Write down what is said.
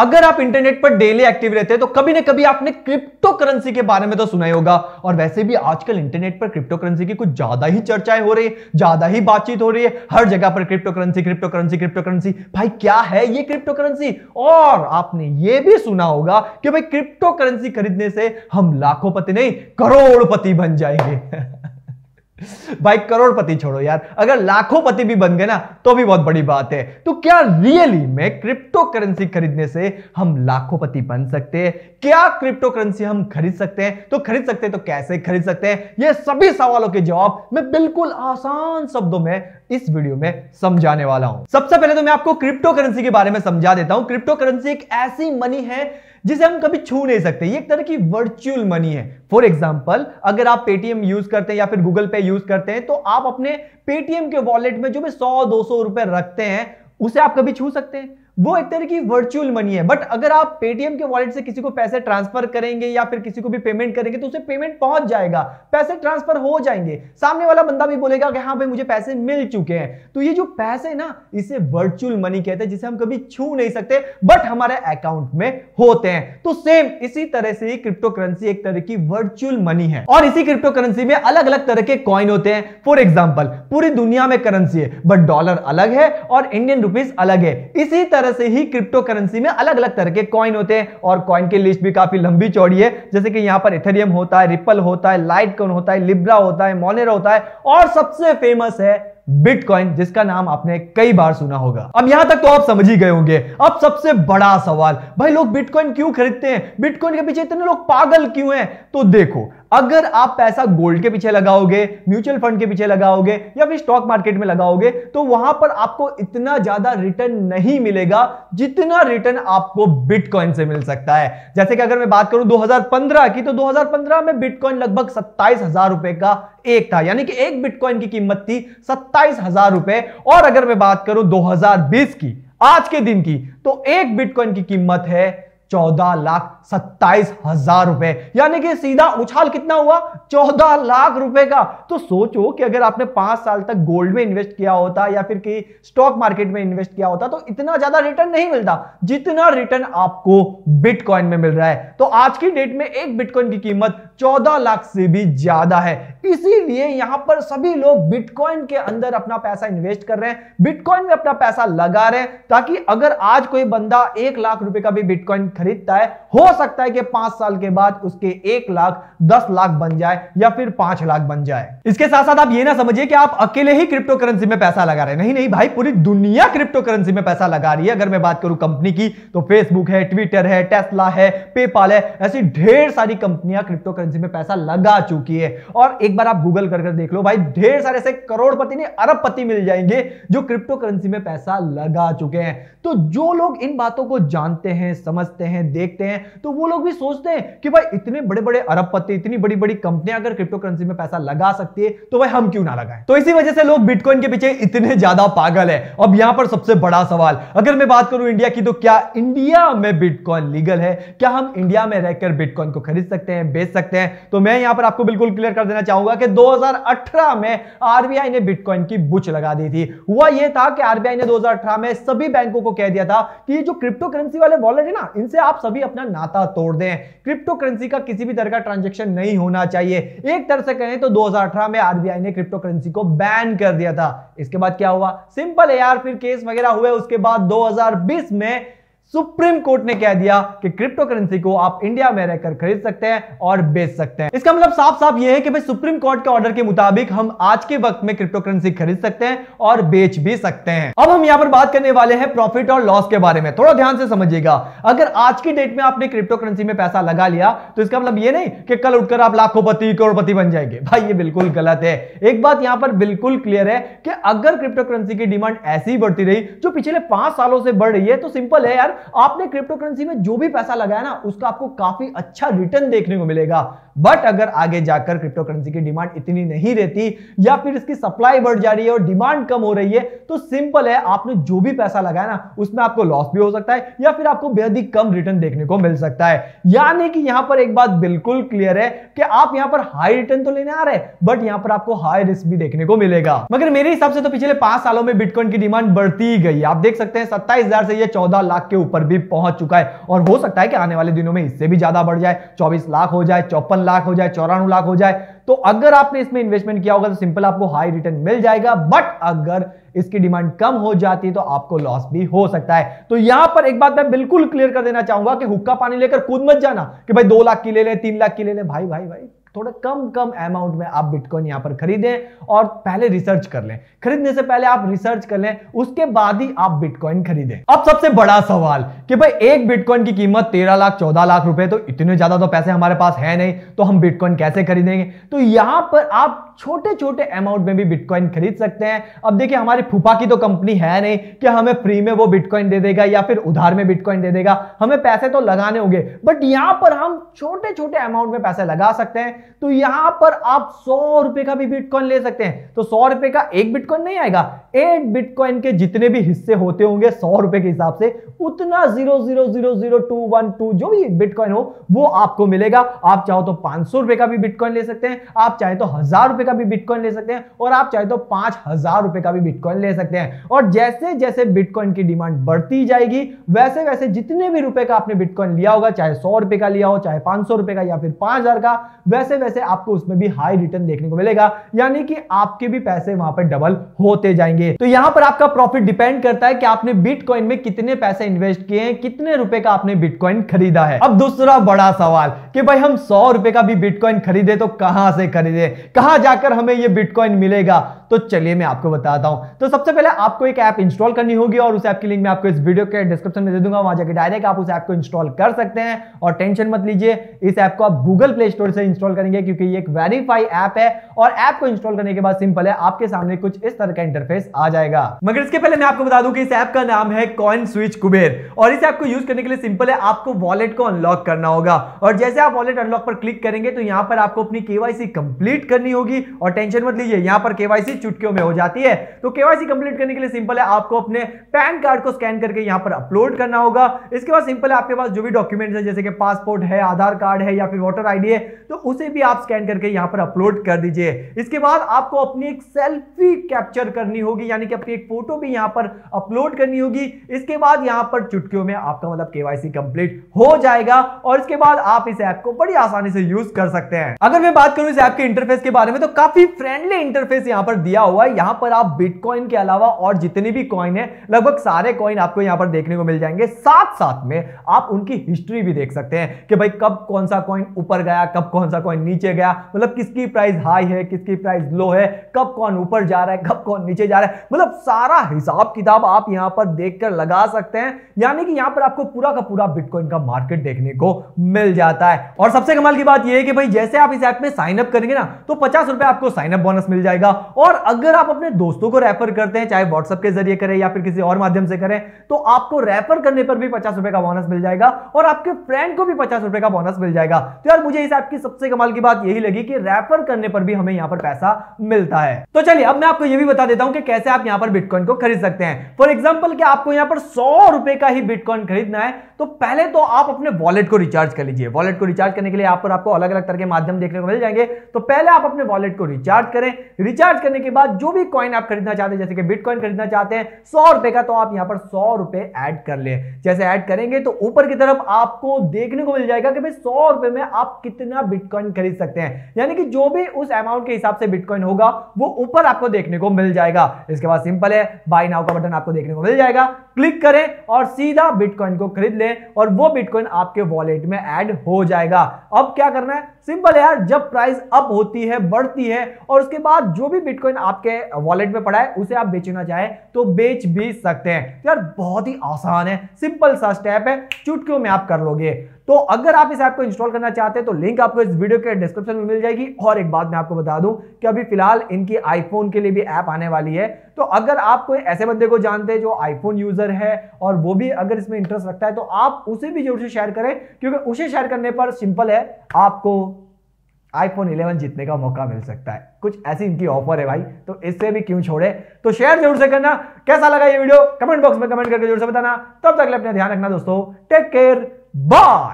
अगर आप इंटरनेट पर डेली एक्टिव रहते हैं तो कभी ना कभी आपने क्रिप्टो करेंसी के बारे में तो सुना ही होगा। और वैसे भी आजकल इंटरनेट पर क्रिप्टो करेंसी की कुछ ज्यादा ही चर्चाएं हो रही है, ज्यादा ही बातचीत हो रही है, हर जगह पर crypto currency crypto currency crypto currency. भाई क्या है ये क्रिप्टो करेंसी? और आपने ये भी सुना होगा कि भाई क्रिप्टो करेंसी खरीदने से हम लाखों पति नहीं करोड़पति बन जाएंगे। भाई करोड़पति छोड़ो यार, अगर लाखों पति भी बन गए ना तो भी बहुत बड़ी बात है। तो क्या रियली में क्रिप्टो करेंसी खरीदने से हम लाखों पति बन सकते हैं? क्या क्रिप्टो करेंसी हम खरीद सकते हैं? तो खरीद सकते हैं तो कैसे खरीद सकते हैं? ये सभी सवालों के जवाब मैं बिल्कुल आसान शब्दों में इस वीडियो में समझाने वाला हूं। सबसे पहले तो मैं आपको क्रिप्टो करेंसी के बारे में समझा देता हूं। क्रिप्टो करेंसी एक ऐसी मनी है जिसे हम कभी छू नहीं सकते, ये एक तरह की वर्चुअल मनी है। फॉर एग्जाम्पल अगर आप पेटीएम यूज करते हैं या फिर गूगल पे यूज करते हैं तो आप अपने पेटीएम के वॉलेट में जो भी 100-200 रुपए रखते हैं उसे आप कभी छू सकते हैं, वो एक तरह की वर्चुअल मनी है। बट अगर आप पेटीएम के वॉलेट से किसी को पैसे ट्रांसफर करेंगे या फिर किसी को भी पेमेंट करेंगे तो उसे पेमेंट पहुंच जाएगा, पैसे ट्रांसफर हो जाएंगे, सामने वाला बंदा भी बोलेगा कि हाँ भाई मुझे पैसे मिल चुके हैं। तो ये जो पैसे है ना इसे वर्चुअल मनी कहते हैं, जिसे हम कभी छू नहीं सकते बट हमारे अकाउंट में होते हैं। तो सेम इसी तरह से क्रिप्टो करेंसी एक तरह की वर्चुअल मनी है। और इसी क्रिप्टो करेंसी में अलग अलग तरह के कॉइन होते हैं। फॉर एग्जाम्पल पूरी दुनिया में करेंसी है बट डॉलर अलग है और इंडियन रुपीज अलग है। इसी तरह से ही क्रिप्टो करेंसी में अलग अलग तरह के कॉइन होते हैं और कॉइन की लिस्ट भी काफी लंबी चौड़ी है। जैसे कि यहां पर इथेरियम होता है, रिपल होता है, लाइटकॉइन होता है, लिब्रा होता है, मोनेरो होता है और सबसे फेमस है बिटकॉइन, जिसका नाम आपने कई बार सुना होगा। अब यहां तक तो आप समझ ही गए होंगे। अब सबसे बड़ा सवाल, भाई लोग बिटकॉइन क्यों खरीदते हैं? बिटकॉइन के पीछे इतने लोग पागल क्यों हैं? तो देखो, अगर आप पैसा गोल्ड के पीछे लगाओगे, म्यूचुअल फंड के पीछे लगाओगे या फिर स्टॉक मार्केट में लगाओगे तो वहां पर आपको इतना ज्यादा रिटर्न नहीं मिलेगा जितना रिटर्न आपको बिटकॉइन से मिल सकता है। जैसे कि अगर मैं बात करूं 2015 की, तो 2015 में बिटकॉइन लगभग 27,000 रुपए का एक था, यानी कि एक बिटकॉइन की कीमत थी 27,000 रुपए। और अगर मैं बात करूं 2020 की, आज के दिन की, तो एक बिटकॉइन की कीमत है 14,27,000 रुपए, यानी कि सीधा उछाल कितना हुआ? 14 लाख रुपए का। तो सोचो कि अगर आपने 5 साल तक गोल्ड में इन्वेस्ट किया होता या फिर कि स्टॉक मार्केट में इन्वेस्ट किया होता तो इतना ज्यादा रिटर्न नहीं मिलता जितना रिटर्न आपको बिटकॉइन में मिल रहा है। तो आज की डेट में एक बिटकॉइन की कीमत 14 लाख से भी ज्यादा है। इसीलिए यहां पर सभी लोग बिटकॉइन के अंदर अपना पैसा इन्वेस्ट कर रहे हैं, बिटकॉइन में अपना पैसा लगा रहे हैं, ताकि अगर आज कोई बंदा 1 लाख रुपए का भी बिटकॉइन खरीदता है, हो सकता है कि 5 साल के बाद उसके 1 लाख 10 लाख बन जाए या फिर 5 लाख बन जाए। इसके साथ साथ आप ये ना समझिए कि आप अकेले ही क्रिप्टो करेंसी में पैसा लगा रहे हैं। नहीं नहीं भाई, पूरी दुनिया क्रिप्टो करेंसी में पैसा लगा रही है। अगर मैं बात करूं कंपनी की तो फेसबुक है, ट्विटर है, टेस्ला है, पेपाल है, ऐसी ढेर सारी कंपनियां क्रिप्टो करेंसी में पैसा लगा चुकी है। और एक बार आप गूगल कर देख लो भाई, ढेर सारे ऐसे करोड़पति नहीं अरबपति मिल जाएंगे जो क्रिप्टो करेंसी में पैसा लगा चुके हैं। तो जो लोग इन बातों को जानते हैं, समझते हैं, देखते हैं, तो वो लोग भी सोचते हैं कि भाई इतने बड़े-बड़े अरबपति, इतनी बड़ी-बड़ी कंपनियां अगर क्रिप्टो करेंसी में पैसा लगा सकती है तो भाई हम क्यों ना लगाएं। तो इसी वजह से लोग बिटकॉइन के पीछे इतने ज्यादा पागल है। अब यहां पर सबसे बड़ा सवाल, अगर मैं बात करूं इंडिया की, तो क्या इंडिया में बिटकॉइन लीगल है? क्या हम इंडिया में रहकर बिटकॉइन को खरीद सकते हैं, बेच सकते हैं? तो मैं यहां पर आपको बिल्कुल क्लियर कर देना चाहूंगा कि 2018 में आरबीआई ने बिटकॉइन की बुच लगा दी थी। हुआ यह था कि आरबीआई ने 2018 में सभी बैंकों को कह दिया था कि ये जो क्रिप्टो करेंसी वाले वॉलेट है ना, इनसे आप सभी अपना नाता तोड़ दें, क्रिप्टो करेंसी का किसी भी तरह का ट्रांजैक्शन नहीं होना चाहिए। एक तरह से कहें तो 2018 में आरबीआई ने क्रिप्टो करेंसी को बैन कर दिया था। इसके बाद क्या हुआ? सिंपल है यार, फिर केस वगैरह हुए। उसके बाद 2020 में सुप्रीम कोर्ट ने कह दिया कि क्रिप्टो करेंसी को आप इंडिया में रहकर खरीद सकते हैं और बेच सकते हैं। इसका मतलब साफ साफ यह है कि भाई सुप्रीम कोर्ट के ऑर्डर के मुताबिक हम आज के वक्त में क्रिप्टो करेंसी खरीद सकते हैं और बेच भी सकते हैं। अब हम यहां पर बात करने वाले हैं प्रॉफिट और लॉस के बारे में। थोड़ा ध्यान से समझिएगा। अगर आज की डेट में आपने क्रिप्टो करेंसी में पैसा लगा लिया तो इसका मतलब यह नहीं कि कल उठकर आप लाखोंपति करोड़पति बन जाएंगे। भाई ये बिल्कुल गलत है। एक बात यहां पर बिल्कुल क्लियर है कि अगर क्रिप्टो करेंसी की डिमांड ऐसी ही बढ़ती रही जो पिछले 5 सालों से बढ़ रही है तो सिंपल है यार, आपने क्रिप्टो करेंसी में जो भी पैसा लगाया ना उसका आपको काफी अच्छा रिटर्न देखने को मिलेगा। बट अगर आगे जाकर क्रिप्टो करेंसी की डिमांड इतनी नहीं रहती या फिर इसकी सप्लाई बढ़ जा रही है और डिमांड कम हो रही है तो सिंपल है, आपने जो भी पैसा लगाया ना उसमें आपको लॉस भी हो सकता है या फिर आपको बेहद ही कम रिटर्न देखने को मिल सकता है। यानी कि यहां पर एक बात बिल्कुल क्लियर है कि आप यहां पर हाई रिटर्न तो लेने आ रहे हैं बट यहां पर आपको हाई रिस्क भी देखने को मिलेगा। मगर मेरे हिसाब से तो पिछले 5 सालों में बिटकॉइन की डिमांड बढ़ती ही गई। आप देख सकते हैं 27,000 से 14 लाख के ऊपर भी पहुंच चुका है और हो सकता है कि आने वाले दिनों में इससे भी ज्यादा बढ़ जाए, 24 लाख हो जाए, 54 लाख हो जाए, 94 लाख हो जाए। तो अगर आपने इसमें इन्वेस्टमेंट किया होगा तो सिंपल आपको हाई रिटर्न मिल जाएगा, बट अगर इसकी डिमांड कम हो जाती है तो आपको लॉस भी हो सकता है। तो यहां पर एक बात मैं बिल्कुल क्लियर कर देना चाहूंगा कि हुक्का पानी लेकर कूद मत जाना कि भाई 2 लाख की ले लें, 3 लाख की ले लें। भाई भाई भाई थोड़ा कम अमाउंट में आप बिटकॉइन यहां पर खरीदें और पहले रिसर्च कर लें, खरीदने से पहले आप रिसर्च कर लें, उसके बाद ही आप बिटकॉइन खरीदें। अब सबसे बड़ा सवाल कि भाई एक बिटकॉइन की कीमत 13 लाख 14 लाख रुपए, तो इतने ज्यादा तो पैसे हमारे पास है नहीं, तो हम बिटकॉइन कैसे खरीदेंगे। तो यहां पर आप छोटे छोटे अमाउंट में भी बिटकॉइन खरीद सकते हैं। अब देखिए हमारी फूफा की तो कंपनी है नहीं कि हमें फ्री में वो बिटकॉइन दे देगा या फिर उधार में बिटकॉइन दे देगा, हमें पैसे तो लगाने होंगे, बट यहां पर हम छोटे छोटे अमाउंट में पैसे लगा सकते हैं। तो यहां पर आप 100 रुपए का भी बिटकॉइन ले सकते हैं। तो 100 रुपए का एक बिटकॉइन नहीं आएगा, 8 बिटकॉइन के जितने भी हिस्से होते होंगे 100 रुपए के हिसाब से उतना 0.0000212 जो भी बिटकॉइन हो वो आपको मिलेगा। आप चाहो तो 500 रुपए का भी बिटकॉइन ले सकते हैं, आप चाहे तो 1000 रुपए का भी बिटकॉइन ले सकते हैं और आप चाहे तो 5000 रुपए का भी बिटकॉइन ले सकते हैं। और जैसे जैसे बिटकॉइन की डिमांड बढ़ती जाएगी वैसे वैसे जितने भी रुपए का आपने बिटकॉइन लिया होगा, चाहे 100 रुपए का लिया हो, चाहे 500 रुपए का या फिर 5000 का, वैसे वैसे आपको उसमें भी हाई रिटर्न देखने को मिलेगा, यानी कि आपके भी पैसे वहां पर डबल होते जाएंगे। तो यहां पर आपका प्रॉफिट डिपेंड करता है कि आपने बिटकॉइन में कितने पैसे इन्वेस्ट किए हैं, कितने रुपए का आपने बिटकॉइन खरीदा है। अब दूसरा बड़ा सवाल कि भाई हम 100 रुपए का भी बिटकॉइन खरीदे तो कहां से खरीदे, कहां जाकर हमें ये बिटकॉइन मिलेगा। तो चलिए मैं आपको बताता हूं। तो सबसे पहले आपको एक ऐप इंस्टॉल करनी होगी और उस ऐप की लिंक मैं आपको इस वीडियो के डिस्क्रिप्शन में दे दूंगा, वहां जाकर डायरेक्ट आप उस ऐप को इंस्टॉल कर सकते हैं। और टेंशन मत लीजिए, इस ऐप को आप गूगल प्ले स्टोर से इंस्टॉल करेंगे क्योंकि ये एक वेरीफाई ऐप है और ऐप को इंस्टॉल करने के बाद सिंपल है, आपके सामने कुछ इस तरह का इंटरफेस आ जाएगा। मगर इसके पहले मैं आपको बता दूं कि इस ऐप का नाम है कॉइनस्विच कुबेर और इस ऐप को यूज करने के लिए सिंपल है, आपको वॉलेट को अनलॉक करना होगा और जैसे आप वॉलेट अनलॉक पर क्लिक करेंगे तो यहां पर आपको अपनी केवाईसी कंप्लीट करनी होगी। और टेंशन मत लीजिए, यहां पर केवाईसी चुटकियों में हो जाती है। तो केवाईसी कंप्लीट करने के लिए सिंपल है, आपको अपने पैन कार्ड को स्कैन करके यहां पर अपलोड करना होगा। इसके बाद सिंपल है, आपके पास जो भी डॉक्यूमेंट्स है जैसे कि पासपोर्ट है, आधार कार्ड है या फिर वोटर आईडी है, तो उसे भी आप स्कैन करके यहां पर अपलोड कर दीजिए। इसके बाद आपको अपनी एक सेल्फी कैप्चर करनी होगी, यानी कि अपनी एक फोटो भी यहां पर अपलोड करनी होगी। इसके बाद यहां पर चुटकियों में आपका मतलब केवाईसी कंप्लीट हो जाएगा और इसके बाद आप इस ऐप को बड़ी आसानी से यूज कर सकते हैं। अगर मैं बात करूं इस ऐप के इंटरफेस के बारे में तो काफी फ्रेंडली इंटरफेस यहां पर दिया हुआ है। यहां पर आप बिटकॉइन के अलावा और जितने भी कॉइन है लगभग सारे कॉइन आपको यहां पर देखने को मिल जाएंगे, साथ साथ में आप उनकी हिस्ट्री भी देख सकते हैं कि भाई कब कौन सा कॉइन ऊपर गया, कब कौन सा कॉइन नीचे गया, मतलब किसकी प्राइस हाई है, किसकी प्राइस लो है, कब कौन ऊपर जा रहा है, कब कौन नीचे जा रहा है, मतलब सारा हिसाब किताब आप यहां पर देखकर लगा सकते हैं। यानी कि यहां पर आपको पूरा का पूरा बिटकॉइन का मार्केट देखने को मिल जाता है। और सबसे कमाल की बात यह है कि भाई जैसे आप इस ऐप में साइन अप करेंगे ना तो 50 रुपए आपको साइन अप बोनस मिल जाएगा। और अगर आप अपने दोस्तों को रेफर करते हैं, चाहे व्हाट्सएप के जरिए करें या फिर किसी और माध्यम से करें, तो आपको रेफर करने पर भी 50 रुपए का बोनस मिल जाएगा और आपके फ्रेंड को भी 50 रुपए का बोनस मिल जाएगा। तो यार मुझे इस ऐप की सबसे कमाल की बात यही लगी कि रेफर करने पर भी हमें यहां पर पैसा मिलता है। तो चलिए अब मैं आपको यह भी बता देता हूं कि कैसे आप यहां पर बिटकॉइन को खरीद सकते हैं। फॉर एग्जांपल कि आपको यहां पर 100 रुपए का ही बिटकॉइन खरीदना है तो पहले तो आप अपने वॉलेट को रिचार्ज कर लीजिए। वॉलेट को रिचार्ज करने के लिए यहां पर आपको अलग अलग तरह के माध्यम देखने को मिल जाएंगे। तो पहले आप अपने वॉलेट को रिचार्ज करें। रिचार्ज करने के बाद जो भी कॉइन आप खरीदना चाहते हैं, जैसे कि बिटकॉइन खरीदना चाहते हैं 100 रुपए का, तो आप यहां पर 100 रुपए ऐड कर ले। जैसे ऐड करेंगे तो ऊपर की तरफ आपको देखने को मिल जाएगा कि भाई 100 रुपए में आप कितना बिटकॉइन खरीद सकते हैं, यानी कि जो भी उस अमाउंट के हिसाब से बिटकॉइन होगा वो ऊपर आपको देखने को मिल जाएगा। इसके बाद सिंपल है, बाय नाउ का बटन आपको देखने को मिल जाएगा, क्लिक करें और सीधा बिटकॉइन को खरीद लें और वो बिटकॉइन आपके वॉलेट में ऐड हो जाएगा। अब क्या करना है, सिंपल है यार, जब प्राइस अप होती है, बढ़ती है और उसके बाद जो भी बिटकॉइन आपके वॉलेट में पड़ा है उसे आप बेचना चाहे तो बेच भी सकते हैं। यार बहुत ही आसान है, सिंपल सा स्टेप है, चुटकियों में आप कर लोगे। तो अगर आप इस ऐप को इंस्टॉल करना चाहते हैं तो लिंक आपको इस वीडियो के डिस्क्रिप्शन में मिल जाएगी। और एक बात मैं आपको बता दूं कि अभी फिलहाल इनकी आईफोन के लिए भी ऐप आने वाली है। तो अगर आप कोई ऐसे बंदे को जानते हैं जो आईफोन यूजर है और वो भी अगर इसमें इंटरेस्ट रखता है तो आप उसे भी जरूर से शेयर करें, क्योंकि उसे शेयर करने पर सिंपल है आपको आईफोन 11 जीतने का मौका मिल सकता है। कुछ ऐसी इनकी ऑफर है भाई, तो इससे भी क्यों छोड़े। तो शेयर जरूर से करना। कैसा लगा ये वीडियो कमेंट बॉक्स में कमेंट करके जरूर से बताना। तब तक के लिए अपना ध्यान रखना दोस्तों, टेक केयर, बाय।